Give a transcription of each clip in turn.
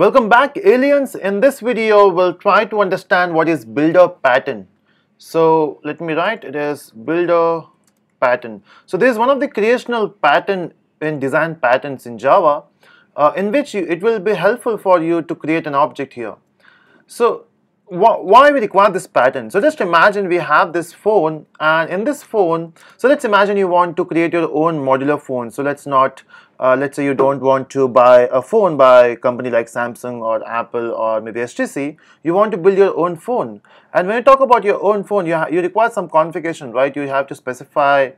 Welcome back, aliens. In this video, we'll try to understand what is builder pattern. So let me write it as builder pattern. So this is one of the creational pattern in design patterns in Java, in which it will be helpful for you to create an object here. So why we require this pattern? So just imagine we have this phone, and in this phone, so let's imagine you want to create your own modular phone. So let's not, let's say you don't want to buy a phone by a company like Samsung or Apple or maybe HTC. You want to build your own phone. And when you talk about your own phone, you require some configuration, right? You have to specify,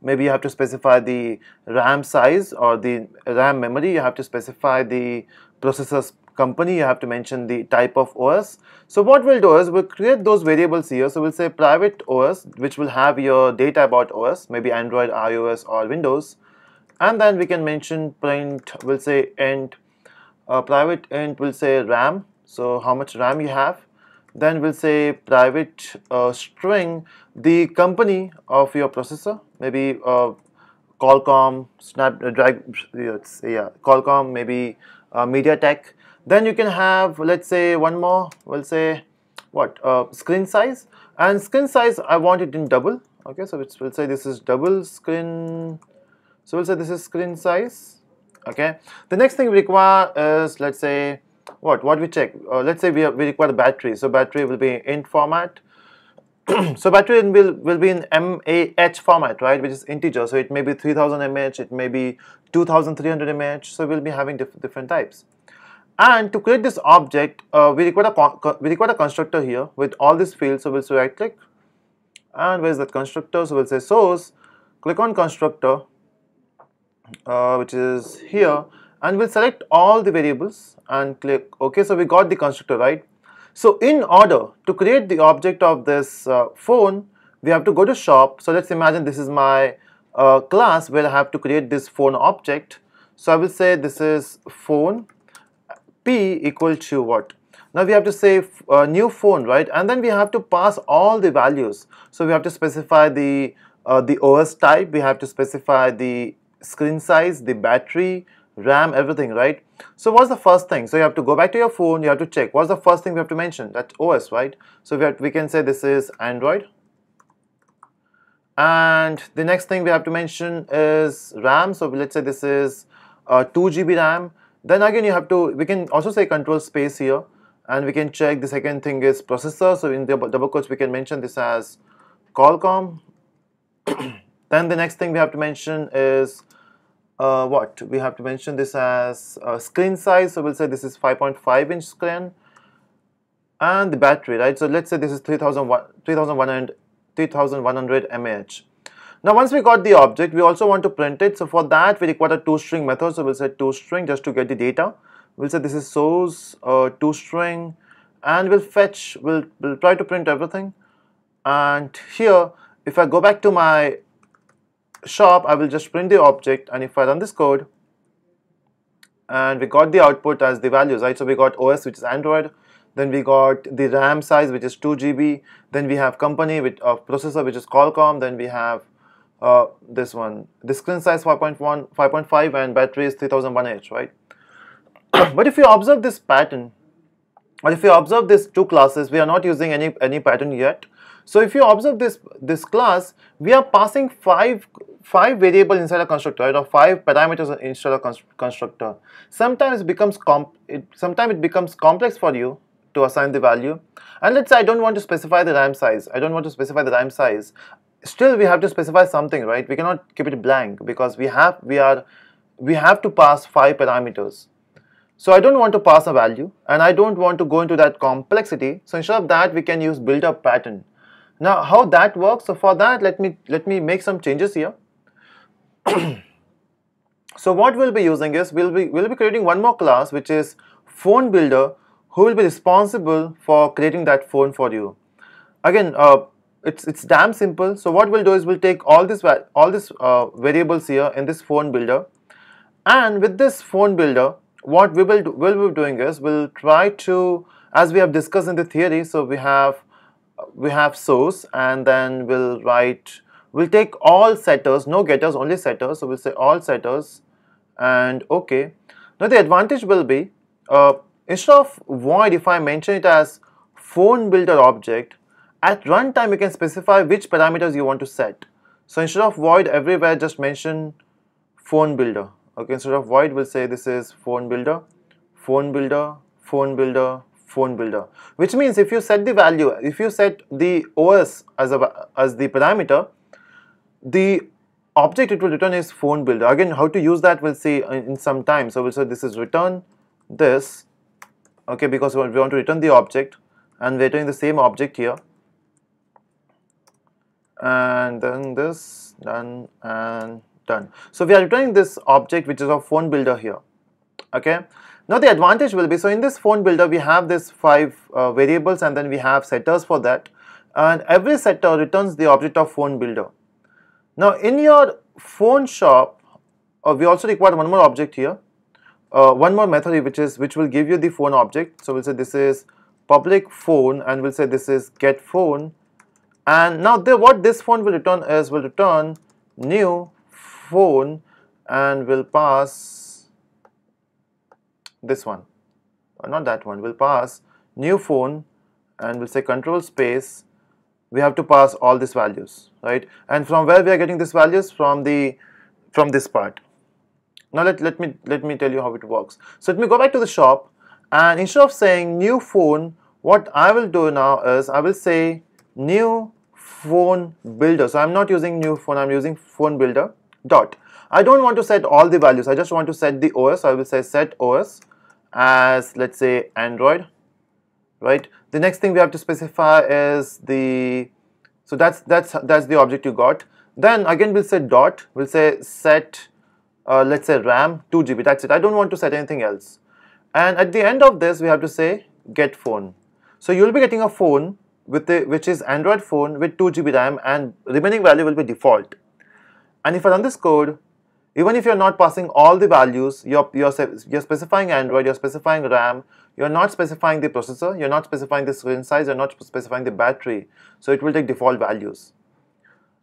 maybe you have to specify the RAM size or the RAM memory. You have to specify the processor's company, you have to mention the type of OS. So what we'll do is we'll create those variables here. So we'll say private OS, which will have your data about OS, maybe Android, iOS or Windows. And then we can mention print, we'll say int, private int, we'll say RAM, so how much RAM you have. Then we'll say private string, the company of your processor, maybe Qualcomm, Qualcomm, maybe MediaTek. Then you can have, let's say, one more, we'll say what, screen size. And screen size, I want it in double. Okay, so we'll say this is double screen. So we'll say this is screen size. Okay, the next thing we require is, let's say, what we check, let's say we require battery. So battery will be int format. So battery will be in mAh format, right, which is integer. So it may be 3000 mAh, it may be 2300 mAh. So we'll be having different types. And to create this object, we require a constructor here with all these fields. So we'll say right click, and where's that constructor? So we'll say source, click on constructor, which is here, and we'll select all the variables and click OK. So we got the constructor, right? So in order to create the object of this phone, we have to go to shop. So let's imagine this is my class where I have to create this phone object. So I will say this is phone. P equal to what? Now we have to say new phone, right? And then we have to pass all the values. So we have to specify the OS type, we have to specify the screen size, the battery, RAM, everything, right? So what's the first thing? So you have to go back to your phone, you have to check. What's the first thing we have to mention? That's OS, right? So we can say this is Android. And the next thing we have to mention is RAM. So let's say this is 2 GB RAM. Then again you have to, we can also say control space here, and we can check the second thing is processor. So in the double quotes we can mention this as Qualcomm. Then the next thing we have to mention is what? We have to mention this as screen size. So we'll say this is 5.5 inch screen, and the battery, right? So let's say this is 3100 mAh. Now once we got the object, we also want to print it. So for that we require a toString method. So we'll say toString just to get the data. We'll say this is source toString, and we'll fetch, we'll try to print everything. And here if I go back to my shop, I will just print the object, and if I run this code, and we got the output as the values, right? So we got OS, which is Android. Then we got the RAM size, which is 2 GB. Then we have company with processor, which is Qualcomm. Then we have this one, the screen size 5.5, and battery is 3000 mAh, right? But if you observe this pattern, or if you observe these two classes, we are not using any pattern yet. So if you observe this class, we are passing five variables inside a constructor, right, or 5 parameters inside a constructor. Sometimes it becomes complex for you to assign the value. And let's say I don't want to specify the RAM size. I don't want to specify the RAM size. Still we have to specify something, right? We cannot keep it blank, because we have to pass 5 parameters. So I don't want to pass a value, and I don't want to go into that complexity. So instead of that, we can use builder pattern. Now how that works, so for that let me make some changes here. So what we'll be using is we'll be creating one more class, which is phone builder, who will be responsible for creating that phone for you. Again, it's damn simple. So what we'll do is we'll take all these variables here in this phone builder, and with this phone builder, what we will be doing is we'll try to, as we have discussed in the theory, so we have source, and then we'll take all setters, no getters, only setters. So we'll say all setters and OK. Now the advantage will be Instead of void, if I mention it as phone builder object, at runtime you can specify which parameters you want to set. So instead of void everywhere, just mention phone builder. Okay, instead of void we'll say this is phone builder, phone builder, phone builder, phone builder. Which means if you set the value, if you set the OS as the parameter, the object it will return is phone builder. Again, how to use that we'll see in some time. So we'll say this is return this, okay, because we want to return the object and we're returning the same object here. And then this, done and done. So we are returning this object which is our phone builder here, okay. Now the advantage will be, so in this phone builder we have this 5 variables and then we have setters for that, and every setter returns the object of phone builder. Now in your phone shop we also require one more object here, one more method which will give you the phone object. So we'll say this is public phone and we'll say this is get phone. And now what this phone will return is will return new phone and will pass this one, or not that one, will pass new phone and we'll say control space. We have to pass all these values, right? And from where we are getting these values? From this part. Now let me tell you how it works. So let me go back to the shop, and instead of saying new phone, what I will do now is I will say new phone builder. So I'm not using new phone, I'm using phone builder dot. I don't want to set all the values, I just want to set the OS. So I will say set OS as, let's say, Android, right? The next thing we have to specify is the, so that's the object you got. Then again we'll say dot, we'll say set let's say RAM 2 GB, that's it. I don't want to set anything else. And at the end of this we have to say get phone. So you'll be getting a phone which is Android phone with 2 GB RAM, and remaining value will be default. And if I run this code, even if you're not passing all the values, you're specifying Android, you're specifying RAM, you're not specifying the processor, you're not specifying the screen size, you're not specifying the battery, so it will take default values.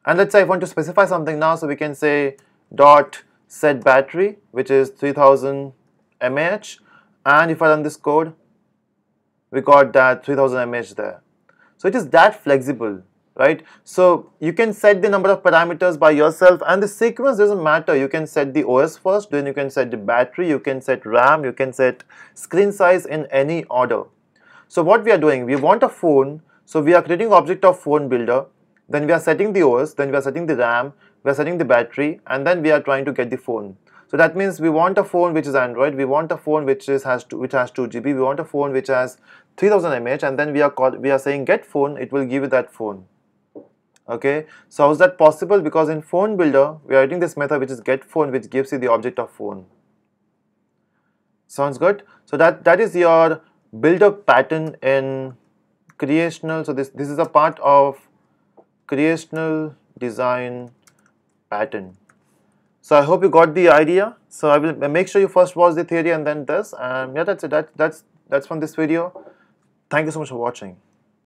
And let's say I want to specify something now, so we can say dot set battery, which is 3000 mAh, and if I run this code, we got that 3000 mAh there. So it is that flexible, right? So you can set the number of parameters by yourself, and the sequence doesn't matter. You can set the OS first, then you can set the battery, you can set RAM, you can set screen size in any order. So what we are doing, we want a phone, so we are creating object of phone builder, then we are setting the OS, then we are setting the RAM, we are setting the battery, and then we are trying to get the phone. So that means we want a phone which is Android, we want a phone which has 2 GB, we want a phone which has 3000 mAh, and then we are saying get phone, it will give you that phone. Okay, so how is that possible? Because in phone builder we are writing this method which is get phone, which gives you the object of phone. Sounds good? So that is your builder pattern in Creational. So this is a part of Creational design pattern. So I hope you got the idea. So I will make sure you first watch the theory and then this, and yeah, that's it. That's from this video. Thank you so much for watching.